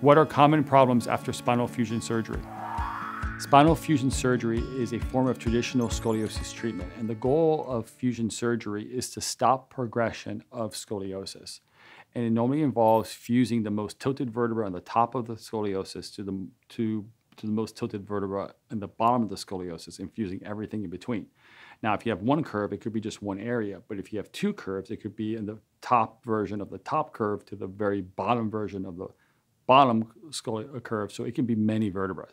What are common problems after spinal fusion surgery? Spinal fusion surgery is a form of traditional scoliosis treatment, and the goal of fusion surgery is to stop progression of scoliosis. And it normally involves fusing the most tilted vertebra on the top of the scoliosis to the most tilted vertebra in the bottom of the scoliosis and fusing everything in between. Now, if you have one curve, it could be just one area, but if you have two curves, it could be in the top version of the top curve to the very bottom version of the bottom curve, so it can be many vertebrae.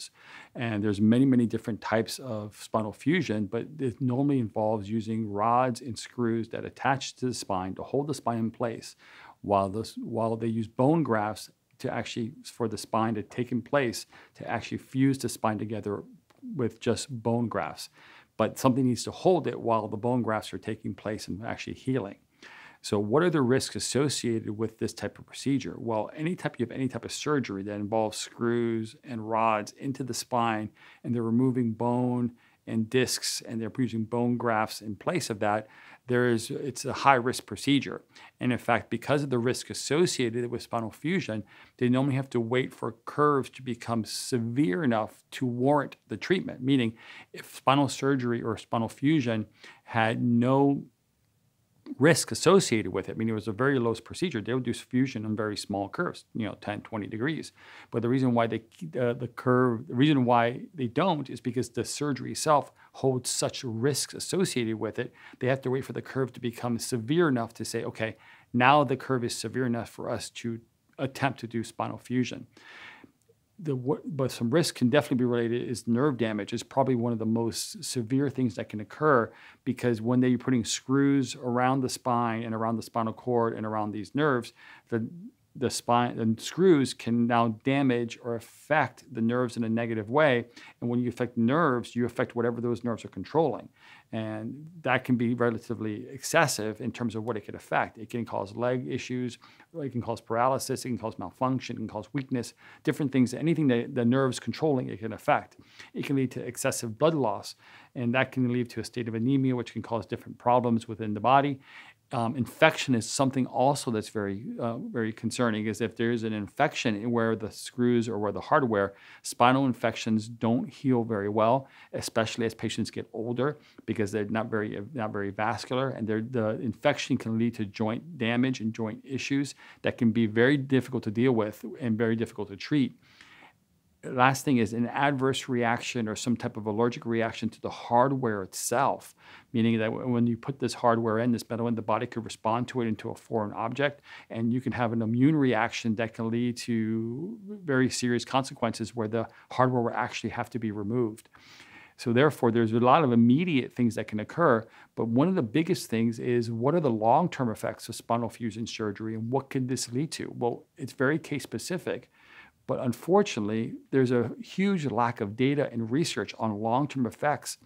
And there's many, many different types of spinal fusion, but it normally involves using rods and screws that attach to the spine to hold the spine in place while they use bone grafts to actually, for the spine to take in place, to actually fuse the spine together with just bone grafts. But something needs to hold it while the bone grafts are taking place and actually healing. So what are the risks associated with this type of procedure? Well, any type of surgery that involves screws and rods into the spine, and they're removing bone and discs, and they're using bone grafts in place of that, it's a high-risk procedure. And in fact, because of the risk associated with spinal fusion, they normally have to wait for curves to become severe enough to warrant the treatment, meaning if spinal surgery or spinal fusion had no risk associated with it, meaning it was a very low procedure, they would do fusion on very small curves, 10, 20 degrees. But the reason why they don't is because the surgery itself holds such risks associated with it. They have to wait for the curve to become severe enough to say, okay, now the curve is severe enough for us to attempt to do spinal fusion. But some risk can definitely be related is nerve damage is probably one of the most severe things that can occur, because when they're putting screws around the spine and around the spinal cord and around these nerves, the spine and screws can now damage or affect the nerves in a negative way. And when you affect nerves, you affect whatever those nerves are controlling. And that can be relatively excessive in terms of what it could affect. It can cause leg issues, it can cause paralysis, it can cause malfunction, it can cause weakness, different things, anything that the nerve's controlling, it can affect. It can lead to excessive blood loss, and that can lead to a state of anemia, which can cause different problems within the body. Infection is something also that's very concerning, is if there's an infection where the screws or where the hardware, spinal infections don't heal very well, especially as patients get older, because they're not very vascular, and the infection can lead to joint damage and joint issues that can be very difficult to deal with and very difficult to treat. Last thing is an adverse reaction or some type of allergic reaction to the hardware itself, meaning that when you put this hardware in, this metal in, the body could respond to it into a foreign object, and you can have an immune reaction that can lead to very serious consequences where the hardware will actually have to be removed. So therefore, there's a lot of immediate things that can occur, but one of the biggest things is what are the long-term effects of spinal fusion surgery, and what could this lead to? Well, it's very case-specific. But unfortunately, there's a huge lack of data and research on long-term effects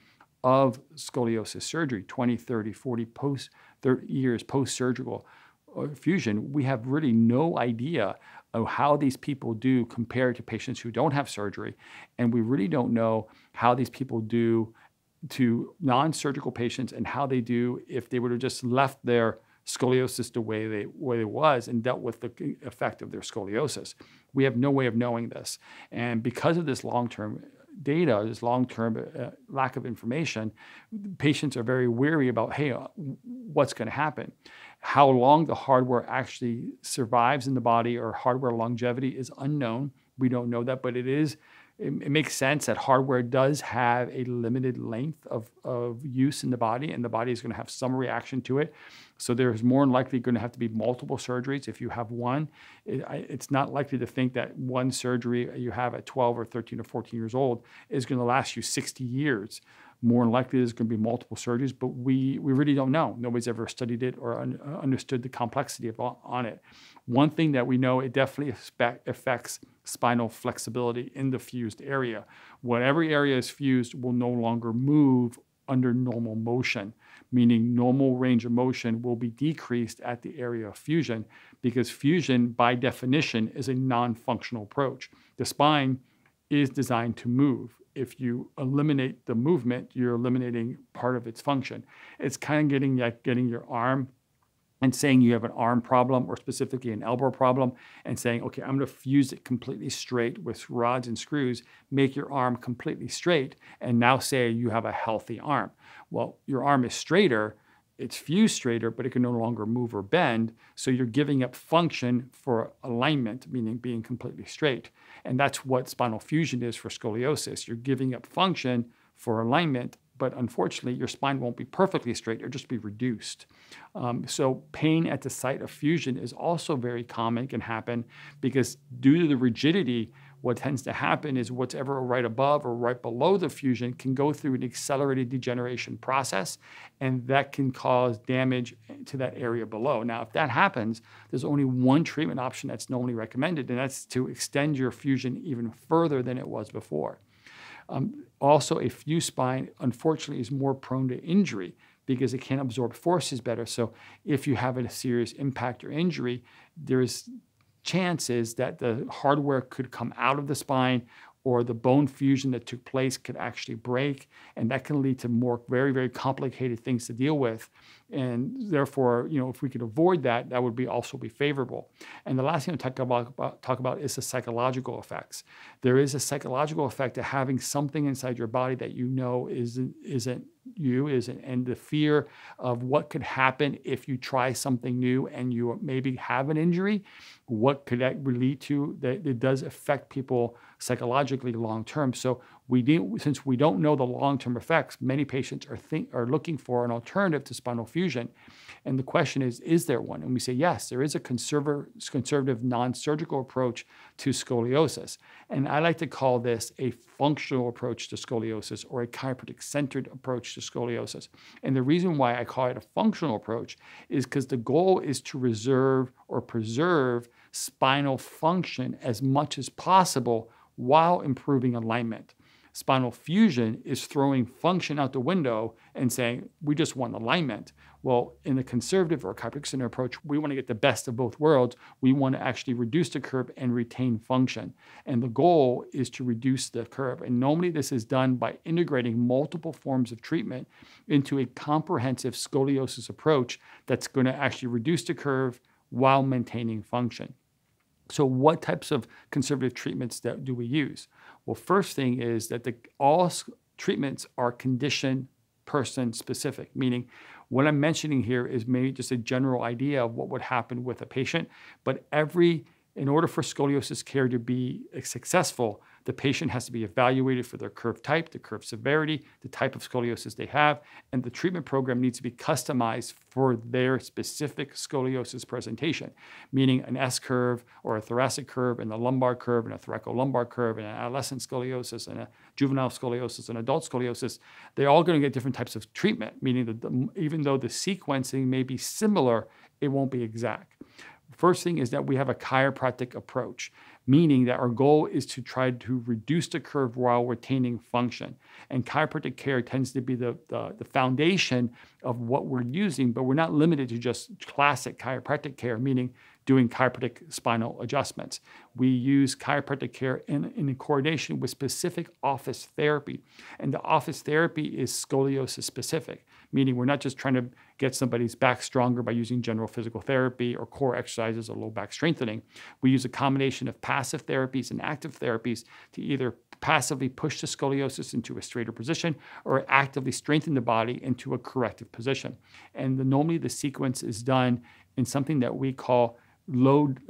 of scoliosis surgery, 20, 30, 40 30 years post-surgical fusion. We have really no idea of how these people do compared to patients who don't have surgery. And we really don't know how these people do to non-surgical patients and how they do if they would have just left their scoliosis the way it was and dealt with the effect of their scoliosis. We have no way of knowing this. And because of this long-term data, this long-term lack of information, patients are very wary about, hey, what's going to happen? How long the hardware actually survives in the body, or hardware longevity, is unknown. We don't know that, but it makes sense that hardware does have a limited length of use in the body, and the body is going to have some reaction to it. So there's more than likely going to have to be multiple surgeries. If you have one, it's not likely to think that one surgery you have at 12 or 13 or 14 years old is going to last you 60 years. More than likely, there's going to be multiple surgeries, but we really don't know. Nobody's ever studied it or understood the complexity on it. One thing that we know, it definitely affects spinal flexibility in the fused area. Whatever area is fused will no longer move under normal motion, meaning normal range of motion will be decreased at the area of fusion, because fusion, by definition, is a non-functional approach. The spine is designed to move. If you eliminate the movement, you're eliminating part of its function. It's kind of getting your arm and saying you have an arm problem or specifically an elbow problem and saying, okay, I'm gonna fuse it completely straight with rods and screws, make your arm completely straight, and now say you have a healthy arm. Well, your arm is straighter, it's fused straighter, but it can no longer move or bend, so you're giving up function for alignment, meaning being completely straight. And that's what spinal fusion is for scoliosis. You're giving up function for alignment, but unfortunately, your spine won't be perfectly straight, it'll just be reduced. So pain at the site of fusion is also very common, can happen, because due to the rigidity, what tends to happen is whatever right above or right below the fusion can go through an accelerated degeneration process, and that can cause damage to that area below. Now, if that happens, there's only one treatment option that's normally recommended, and that's to extend your fusion even further than it was before. Also, a fused spine, unfortunately, is more prone to injury because it can't absorb forces better. So if you have a serious impact or injury, there is chances that the hardware could come out of the spine or the bone fusion that took place could actually break, and that can lead to more very, very complicated things to deal with. And therefore, you know, if we could avoid that, that would be also be favorable. And the last thing I'll talk about is the psychological effects. There is a psychological effect to having something inside your body that you know isn't you, and the fear of what could happen if you try something new and you maybe have an injury, what could that lead to? That it does affect people psychologically long term. So since we don't know the long-term effects, many patients are looking for an alternative to spinal fusion. And the question is there one? And we say, yes, there is a conservative non-surgical approach to scoliosis. And I like to call this a functional approach to scoliosis or a chiropractic-centered approach to scoliosis. And the reason why I call it a functional approach is because the goal is to reserve or preserve spinal function as much as possible while improving alignment. Spinal fusion is throwing function out the window and saying, we just want alignment. Well, in the conservative or chiropractic center approach, we want to get the best of both worlds. We want to actually reduce the curve and retain function. And the goal is to reduce the curve. And normally this is done by integrating multiple forms of treatment into a comprehensive scoliosis approach that's going to actually reduce the curve while maintaining function. So what types of conservative treatments do we use? Well, first thing is that all treatments are condition person specific, meaning what I'm mentioning here is maybe just a general idea of what would happen with a patient, but in order for scoliosis care to be successful, the patient has to be evaluated for their curve type, the curve severity, the type of scoliosis they have, and the treatment program needs to be customized for their specific scoliosis presentation, meaning an S curve or a thoracic curve and a lumbar curve and a thoracolumbar curve and an adolescent scoliosis and a juvenile scoliosis and adult scoliosis. They're all going to get different types of treatment, meaning that even though the sequencing may be similar, it won't be exact. First thing is that we have a chiropractic approach, meaning that our goal is to try to reduce the curve while retaining function. And chiropractic care tends to be the foundation of what we're using, but we're not limited to just classic chiropractic care, meaning doing chiropractic spinal adjustments. We use chiropractic care in coordination with specific office therapy. And the office therapy is scoliosis specific, meaning we're not just trying to get somebody's back stronger by using general physical therapy or core exercises or low back strengthening. We use a combination of passive therapies and active therapies to either passively push the scoliosis into a straighter position or actively strengthen the body into a corrective position. And normally the sequence is done in something that we call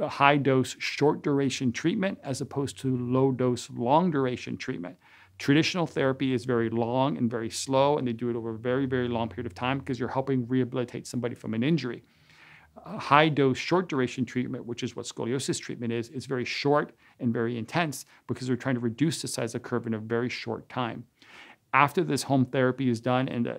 high dose, short duration treatment as opposed to low dose, long duration treatment. Traditional therapy is very long and very slow, and they do it over a very, very long period of time because you're helping rehabilitate somebody from an injury. High dose, short duration treatment, which is what scoliosis treatment is very short and very intense because we're trying to reduce the size of the curve in a very short time. After this home therapy is done, and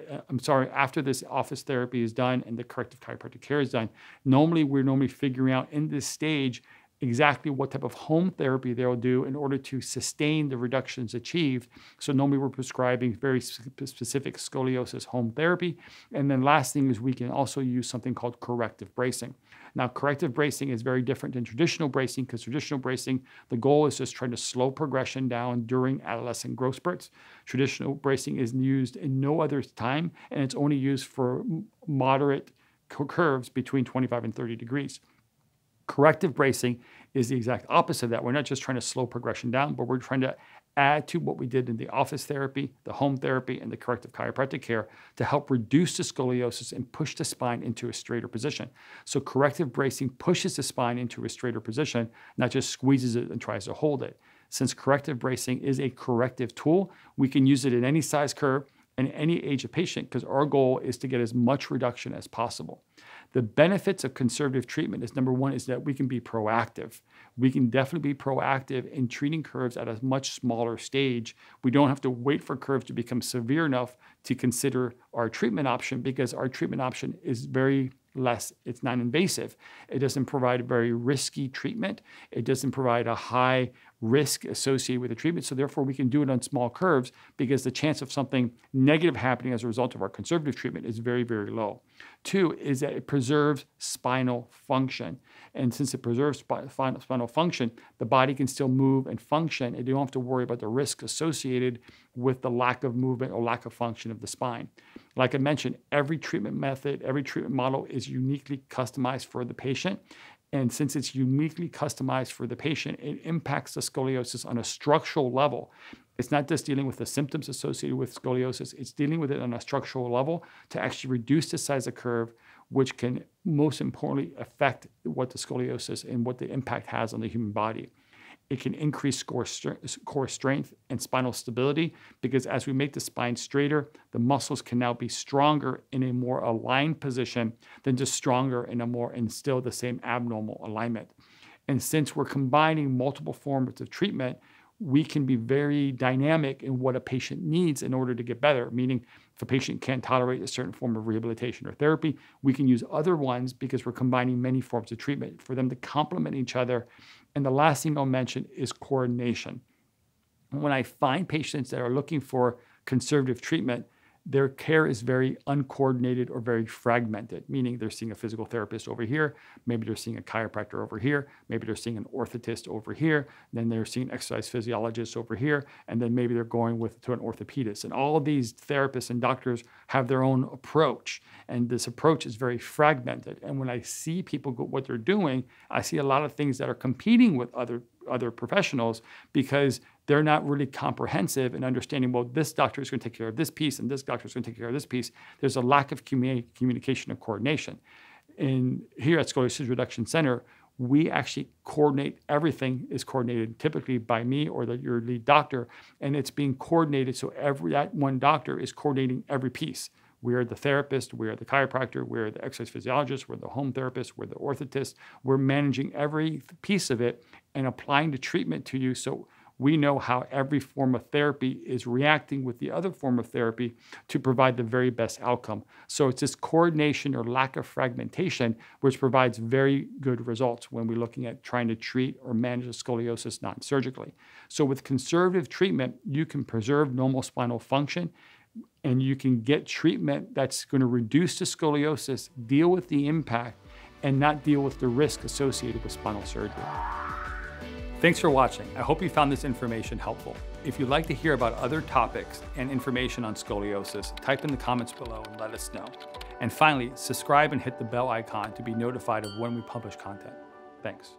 after this office therapy is done and the corrective chiropractic care is done, we're normally figuring out in this stage exactly what type of home therapy they'll do in order to sustain the reductions achieved. So normally we're prescribing very specific scoliosis home therapy. And then last thing is we can also use something called corrective bracing. Now, corrective bracing is very different than traditional bracing because traditional bracing, the goal is just trying to slow progression down during adolescent growth spurts. Traditional bracing is used in no other time, and it's only used for moderate curves between 25 and 30 degrees. Corrective bracing is the exact opposite of that. We're not just trying to slow progression down, but we're trying to add to what we did in the office therapy, the home therapy, and the corrective chiropractic care to help reduce the scoliosis and push the spine into a straighter position. So corrective bracing pushes the spine into a straighter position, not just squeezes it and tries to hold it. Since corrective bracing is a corrective tool, we can use it in any size curve and any age of patient, because our goal is to get as much reduction as possible. The benefits of conservative treatment is, number one, is that we can be proactive. We can definitely be proactive in treating curves at a much smaller stage. We don't have to wait for curves to become severe enough to consider our treatment option, because our treatment option is very less, it's non-invasive. It doesn't provide a very risky treatment. It doesn't provide a high risk associated with the treatment. So therefore, we can do it on small curves because the chance of something negative happening as a result of our conservative treatment is very, very low. Two is that it preserves spinal function. And since it preserves spinal function, the body can still move and function, and you don't have to worry about the risk associated with the lack of movement or lack of function of the spine. Like I mentioned, every treatment method, every treatment model is uniquely customized for the patient. And since it's uniquely customized for the patient, it impacts the scoliosis on a structural level. It's not just dealing with the symptoms associated with scoliosis, it's dealing with it on a structural level to actually reduce the size of curve, which can most importantly affect what the scoliosis and what the impact has on the human body. It can increase core strength and spinal stability, because as we make the spine straighter, the muscles can now be stronger in a more aligned position than just stronger in a more, and still the same abnormal alignment. And since we're combining multiple forms of treatment, we can be very dynamic in what a patient needs in order to get better, meaning if a patient can't tolerate a certain form of rehabilitation or therapy, we can use other ones because we're combining many forms of treatment for them to complement each other. And the last thing I'll mention is coordination. When I find patients that are looking for conservative treatment, their care is very uncoordinated or very fragmented, meaning they're seeing a physical therapist over here, maybe they're seeing a chiropractor over here, maybe they're seeing an orthotist over here, then they're seeing an exercise physiologist over here, and then maybe they're going to an orthopedist. And all of these therapists and doctors have their own approach, and this approach is very fragmented. And when I see people go, what they're doing, I see a lot of things that are competing with other professionals because they're not really comprehensive in understanding, well, this doctor is going to take care of this piece and this doctor is going to take care of this piece. There's a lack of communication and coordination. And here at Scoliosis Reduction Center, we actually coordinate. Everything is coordinated typically by me or your lead doctor, and it's being coordinated so that one doctor is coordinating every piece. We are the therapist, we are the chiropractor, we are the exercise physiologist, we're the home therapist, we're the orthotist. We're managing every piece of it and applying the treatment to you so we know how every form of therapy is reacting with the other form of therapy to provide the very best outcome. So it's this coordination or lack of fragmentation which provides very good results when we're looking at trying to treat or manage a scoliosis non-surgically. So with conservative treatment, you can preserve normal spinal function, and you can get treatment that's going to reduce the scoliosis, deal with the impact, and not deal with the risk associated with spinal surgery. Thanks for watching. I hope you found this information helpful. If you'd like to hear about other topics and information on scoliosis, type in the comments below and let us know. And finally, subscribe and hit the bell icon to be notified of when we publish content. Thanks.